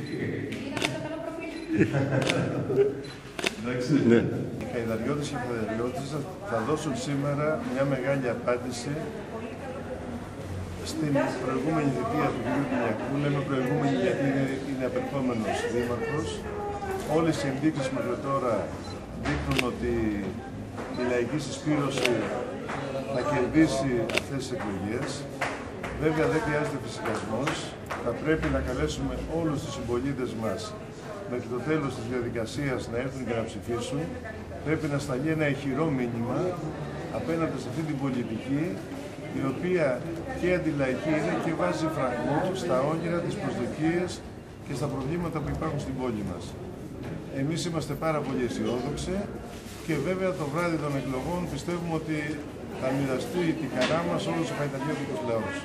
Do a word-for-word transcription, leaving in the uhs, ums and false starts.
Είδαμε το καλό προφίλ. Εντάξει. Οι καηδαριώτες και οι καηδαριώτες θα δώσουν σήμερα μια μεγάλη απάντηση στην προηγούμενη θητεία του κ. Νιακού. Λέμε προηγούμενη γιατί είναι απερχόμενος δήμαρχος. Όλες οι ενδείξεις μέχρι τώρα δείχνουν ότι η λαϊκή συσπήρωση θα κερδίσει αυτές τις εκλογές. Βέβαια δεν χρειάζεται φυσικασμός. Θα πρέπει να καλέσουμε όλους τους συμπολίτες μας μέχρι το τέλος της διαδικασίας να έρθουν και να ψηφίσουν. Πρέπει να σταλεί ένα ηχηρό μήνυμα απέναντι σε αυτή την πολιτική, η οποία και αντιλαϊκή είναι και βάζει φραγμό στα όνειρα, τις προσδοκίες και στα προβλήματα που υπάρχουν στην πόλη μας. Εμείς είμαστε πάρα πολύ αισιόδοξοι και βέβαια το βράδυ των εκλογών πιστεύουμε ότι θα μοιραστεί την καρά μας όλος ο χαϊταλιώτικος λαός.